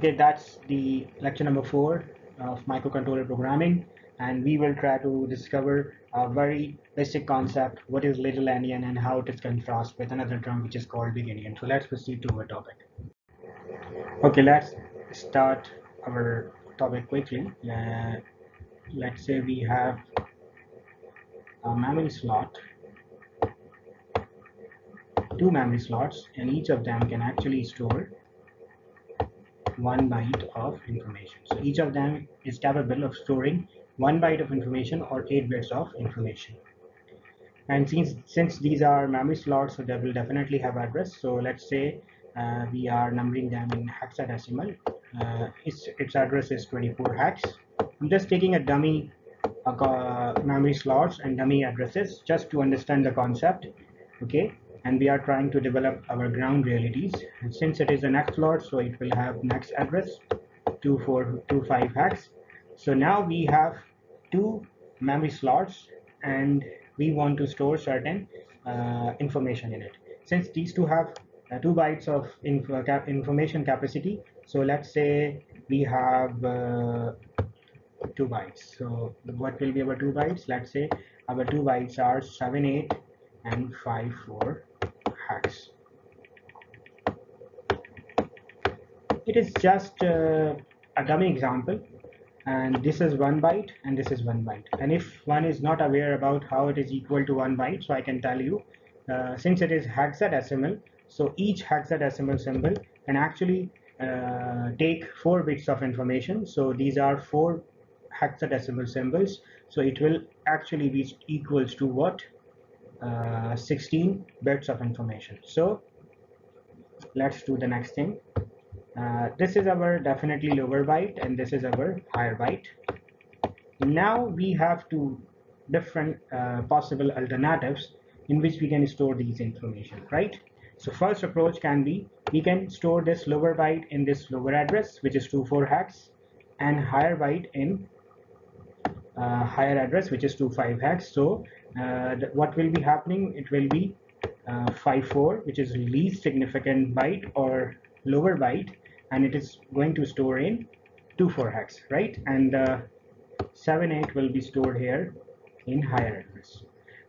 Okay, that's the lecture number 4 of microcontroller programming, and we will try to discover a very basic concept, what is Little Endian and how it is contrasted with another term which is called Big Endian. So let's proceed to our topic. Okay, let's start our topic quickly. Let's say we have a memory slot, 2 memory slots, and each of them can actually store 1 byte of information. So each of them is capable of storing 1 byte of information or 8 bits of information. And since these are memory slots, so they will definitely have address. So let's say we are numbering them in hexadecimal. Its address is 24 hex. I'm just taking a dummy memory slots and dummy addresses just to understand the concept. Okay. And we are trying to develop our ground realities, and since it is an next slot, so it will have next address 2425 hex. So now we have 2 memory slots and we want to store certain information in it. Since these 2 have 2 bytes of information capacity, so let's say we have 2 bytes. So what will be our 2 bytes? Let's say our 2 bytes are 78 and 54 hex. It is just a dummy example, and this is 1 byte and this is 1 byte. And if one is not aware about how it is equal to 1 byte, so I can tell you, since it is hexadecimal, so each hexadecimal symbol can actually take 4 bits of information. So these are 4 hexadecimal symbols, so it will actually be equals to what? 16 bits of information. So let's do the next thing. This is our definitely lower byte and this is our higher byte. Now we have 2 different possible alternatives in which we can store these information, right? So first approach can be, we can store this lower byte in this lower address, which is 24 hex, and higher byte in higher address, which is 25 hex. So what will be happening? It will be 54, which is least significant byte or lower byte, and it is going to store in 24 hex, right? And 78 will be stored here in higher address.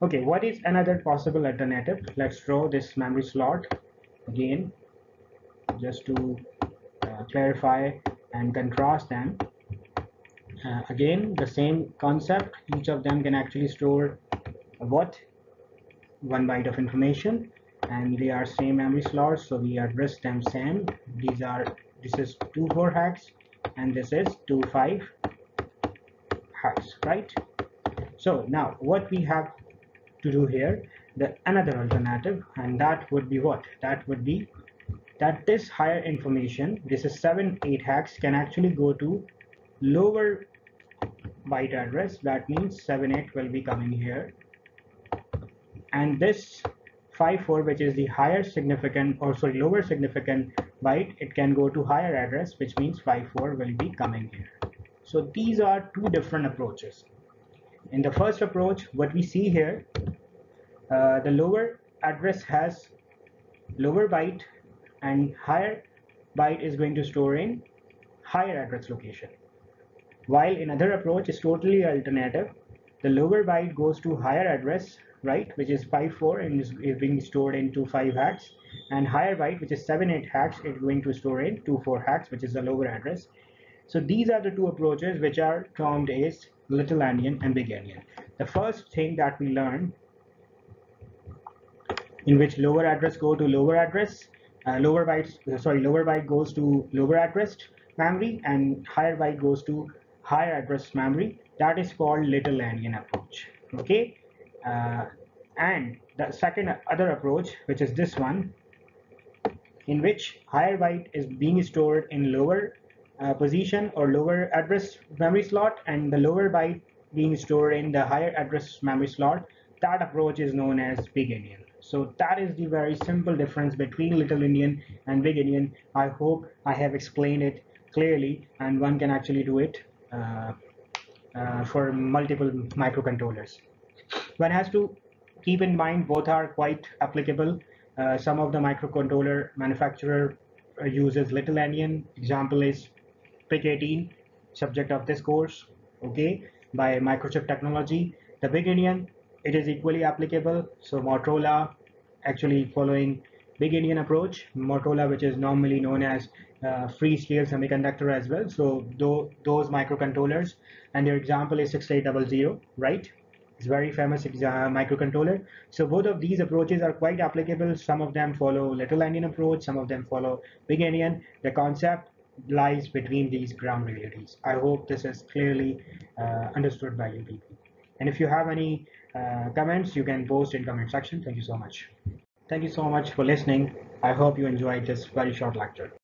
Okay, what is another possible alternative? Let's draw this memory slot again just to clarify and contrast them. Again, the same concept, each of them can actually store what? 1 byte of information, and they are same memory slots, so we address them same. These are, this is 24 hex and this is 25 hex, right? So now what we have to do here, the another alternative, and that would be what? That would be that this higher information, this is 78 hex, can actually go to lower byte address. That means 78 will be coming here, and this 54, which is the higher significant or sorry lower significant byte, it can go to higher address, which means 54 will be coming here. So these are 2 different approaches. In the first approach, what we see here, the lower address has lower byte and higher byte is going to store in higher address location, while another approach is totally alternative. The lower byte goes to higher address, right, which is 54 and is being stored in 25 hex, and higher byte, which is 78 hex, is going to store in 24 hex, which is the lower address. So these are the 2 approaches which are termed as Little Endian and Big Endian. The first thing that we learned, in which lower address go to lower address, lower byte goes to lower address memory and higher byte goes to higher address memory, that is called Little Endian approach. Okay, and the second other approach, which is this one, in which higher byte is being stored in lower position or lower address memory slot and the lower byte being stored in the higher address memory slot, that approach is known as Big Endian. So that is the very simple difference between Little Endian and Big Endian. I hope I have explained it clearly, and one can actually do it for multiple microcontrollers. One has to keep in mind both are quite applicable. Some of the microcontroller manufacturer uses Little Endian. Example is PIC18, subject of this course, okay, by Microchip Technology. The Big Endian, it is equally applicable. So Motorola actually following Big Endian approach, Motorola, which is normally known as Freescale Semiconductor as well. So those microcontrollers, and their example is 6800, right? It's very famous microcontroller. So both of these approaches are quite applicable. Some of them follow Little Endian approach, some of them follow Big Endian. The concept lies between these ground realities. I hope this is clearly understood by you people. And if you have any comments, you can post in comment section. Thank you so much. Thank you so much for listening. I hope you enjoyed this very short lecture.